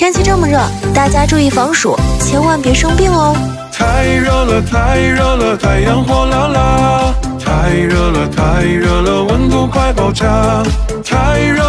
天气这么热，大家注意防暑，千万别生病哦。太热了，太热了，太阳火辣辣。太热了，太热了，温度快爆炸。太热。